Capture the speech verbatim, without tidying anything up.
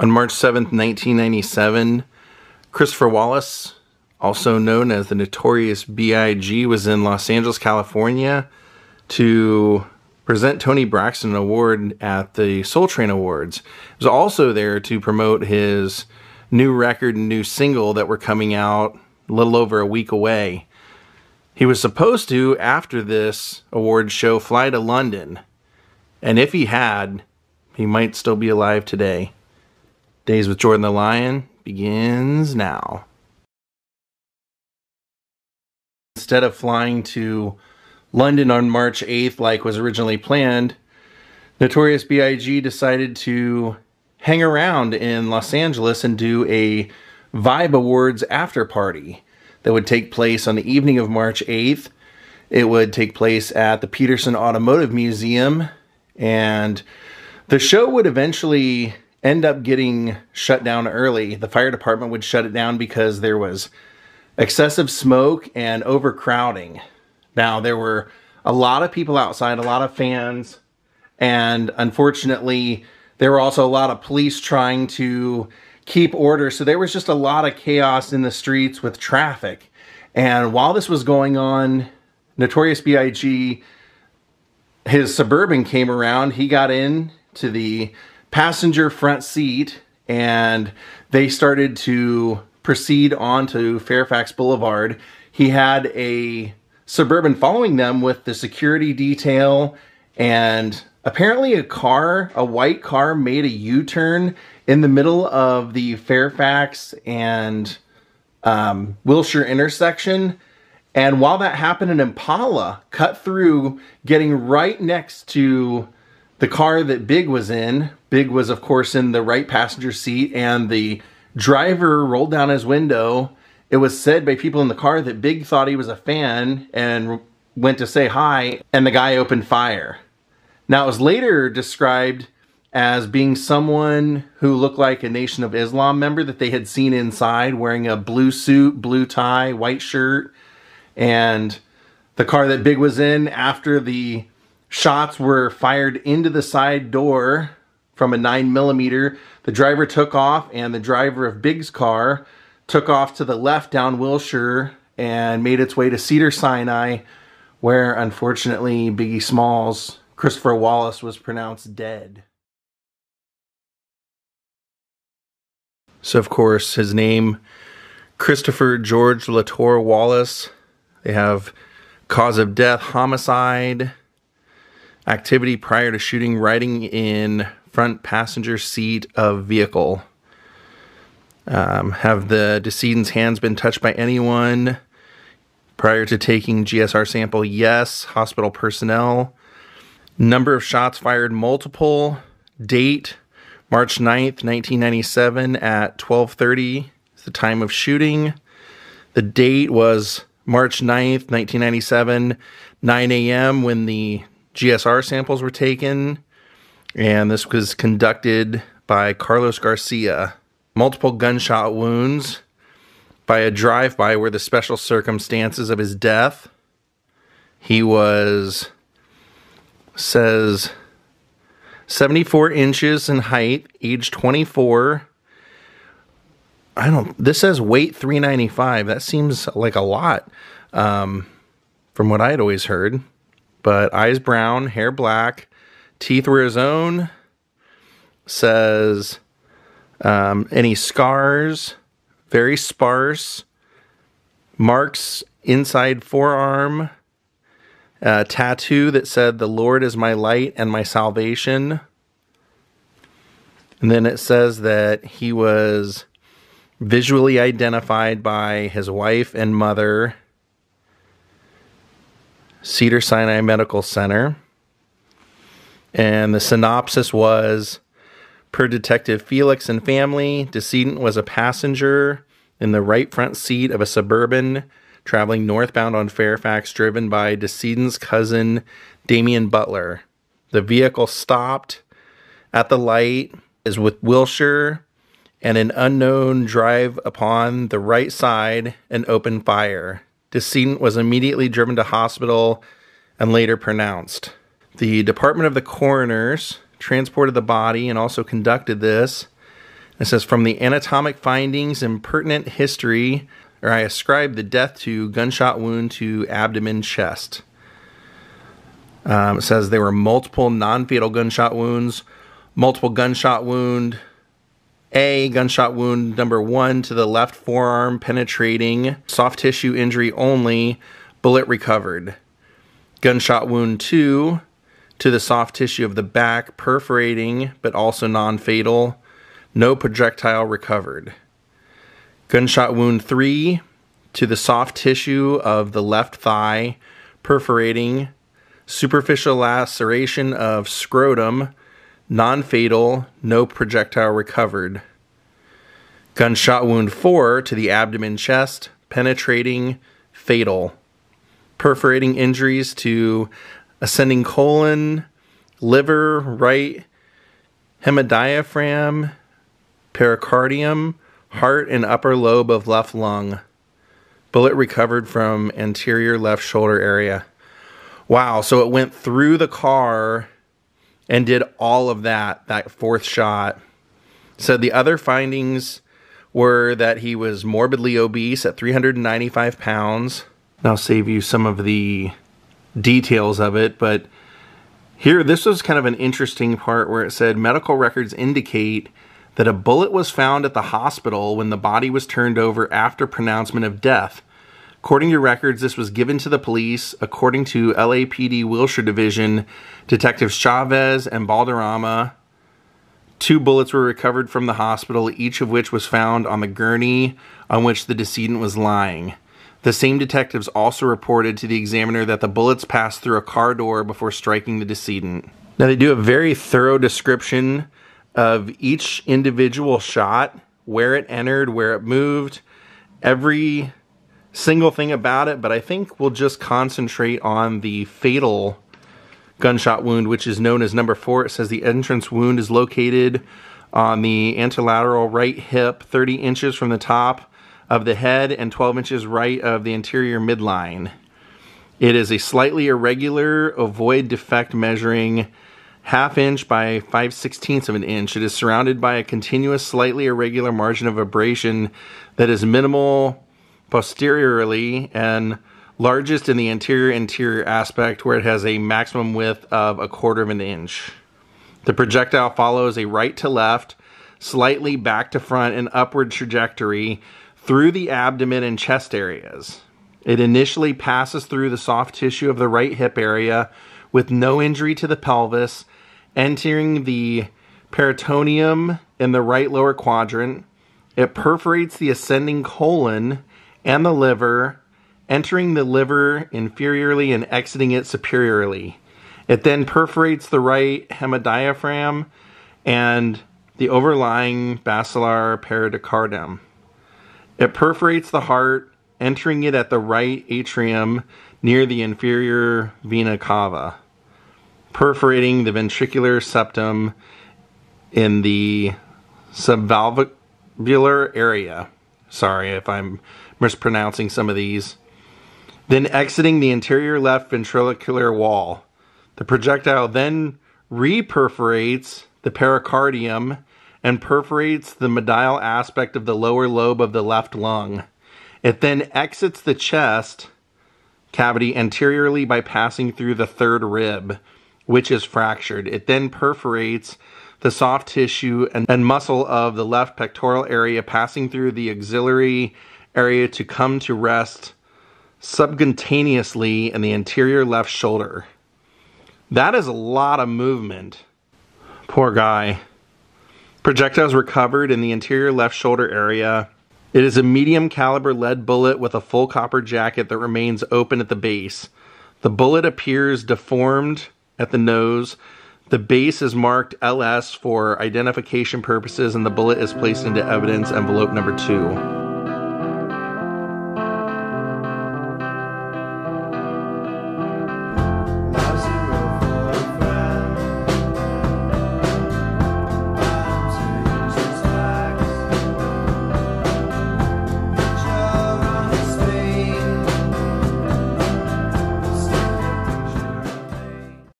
On March seventh, nineteen ninety-seven, Christopher Wallace, also known as the Notorious B I G, was in Los Angeles, California to present Tony Braxton an award at the Soul Train Awards. He was also there to promote his new record and new single that were coming out a little over a week away. He was supposed to, after this award show, fly to London. And if he had, he might still be alive today. Days with Jordan the Lion begins now. Instead of flying to London on March eighth like was originally planned, Notorious B I G decided to hang around in Los Angeles and do a Vibe Awards after party that would take place on the evening of March eighth. It would take place at the Peterson Automotive Museum, and the show would eventually end up getting shut down early. The fire department would shut it down because there was excessive smoke and overcrowding. Now, there were a lot of people outside, a lot of fans, and unfortunately, there were also a lot of police trying to keep order. So there was just a lot of chaos in the streets with traffic. And while this was going on, Notorious B I G, his Suburban came around. He got in to the passenger front seat, and they started to proceed on to Fairfax Boulevard. He had a Suburban following them with the security detail, and apparently a car, a white car, made a U-turn in the middle of the Fairfax and um, Wilshire intersection. And while that happened, an Impala cut through, getting right next to the car that Big was in. Big was, of course, in the right passenger seat, and the driver rolled down his window. It was said by people in the car that Big thought he was a fan and went to say hi, and the guy opened fire. Now, it was later described as being someone who looked like a Nation of Islam member that they had seen inside, wearing a blue suit, blue tie, white shirt. And the car that Big was in, after the shots were fired into the side door from a nine millimeter, the driver took off, and the driver of Big's car took off to the left down Wilshire and made its way to Cedars-Sinai, where, unfortunately, Biggie Smalls, Christopher Wallace, was pronounced dead. So, of course, his name, Christopher George Latour Wallace. They have cause of death, homicide, activity prior to shooting, riding in front passenger seat of vehicle. Um, have the decedent's hands been touched by anyone prior to taking G S R sample? Yes. Hospital personnel. Number of shots fired, multiple. Date, March ninth, nineteen ninety-seven at twelve thirty is the time of shooting. The date was March ninth, nineteen ninety-seven, nine A M when the G S R samples were taken. And this was conducted by Carlos Garcia. Multiple gunshot wounds by a drive-by were the special circumstances of his death. He was, says, seventy-four inches in height, age twenty-four. I don't, this says weight three ninety-five. That seems like a lot um, from what I had always heard. But eyes brown, hair black, teeth were his own. Says, Um, any scars, very sparse, marks inside forearm, a tattoo that said, "The Lord is my light and my salvation." And then it says that he was visually identified by his wife and mother, Cedars-Sinai Medical Center. And the synopsis was, per Detective Felix and family, decedent was a passenger in the right front seat of a Suburban traveling northbound on Fairfax, driven by decedent's cousin, Damian Butler. The vehicle stopped at the light is with Wilshire, and an unknown drive upon the right side and opened fire. Decedent was immediately driven to hospital and later pronounced. The Department of the Coroners transported the body and also conducted this. It says, from the anatomic findings and pertinent history, or I ascribe the death to gunshot wound to abdomen chest. Um, it says there were multiple non-fatal gunshot wounds, multiple gunshot wound A, gunshot wound number one to the left forearm penetrating, soft tissue injury only, bullet recovered. Gunshot wound two to the soft tissue of the back, perforating, but also non-fatal, no projectile recovered. Gunshot wound three to the soft tissue of the left thigh, perforating, superficial laceration of scrotum, non-fatal, no projectile recovered. Gunshot wound four to the abdomen chest, penetrating, fatal. Perforating injuries to ascending colon, liver, right hemidiaphragm, pericardium, heart and upper lobe of left lung. Bullet recovered from anterior left shoulder area. Wow, so it went through the car and did all of that, that fourth shot. So the other findings were that he was morbidly obese at three hundred ninety-five pounds. I'll save you some of the details of it, but here, this was kind of an interesting part where it said, medical records indicate that a bullet was found at the hospital when the body was turned over after pronouncement of death. According to records, this was given to the police. According to L A P D Wilshire Division, Detectives Chavez and Balderrama, two bullets were recovered from the hospital, each of which was found on the gurney on which the decedent was lying. The same detectives also reported to the examiner that the bullets passed through a car door before striking the decedent. Now, they do a very thorough description of each individual shot, where it entered, where it moved, every single thing about it, but I think we'll just concentrate on the fatal gunshot wound, which is known as number four. It says the entrance wound is located on the anterolateral right hip, thirty inches from the top of the head and twelve inches right of the anterior midline. It is a slightly irregular ovoid defect measuring half inch by five sixteenths of an inch. It is surrounded by a continuous, slightly irregular margin of abrasion that is minimal posteriorly and largest in the anterior anterior aspect, where it has a maximum width of a quarter of an inch. The projectile follows a right to left, slightly back to front and upward trajectory through the abdomen and chest areas. It initially passes through the soft tissue of the right hip area with no injury to the pelvis, entering the peritoneum in the right lower quadrant. It perforates the ascending colon and the liver, entering the liver inferiorly and exiting it superiorly. It then perforates the right hemidiaphragm and the overlying basilar pericardium. It perforates the heart, entering it at the right atrium near the inferior vena cava, perforating the ventricular septum in the subvalvular area. Sorry if I'm mispronouncing some of these. Then exiting the anterior left ventricular wall. The projectile then reperforates the pericardium and perforates the medial aspect of the lower lobe of the left lung. It then exits the chest cavity anteriorly by passing through the third rib, which is fractured. It then perforates the soft tissue and, and muscle of the left pectoral area, passing through the axillary area to come to rest subcutaneously in the anterior left shoulder. That is a lot of movement. Poor guy. Projectiles recovered in the anterior left shoulder area. It is a medium caliber lead bullet with a full copper jacket that remains open at the base. The bullet appears deformed at the nose. The base is marked L S for identification purposes, and the bullet is placed into evidence envelope number two.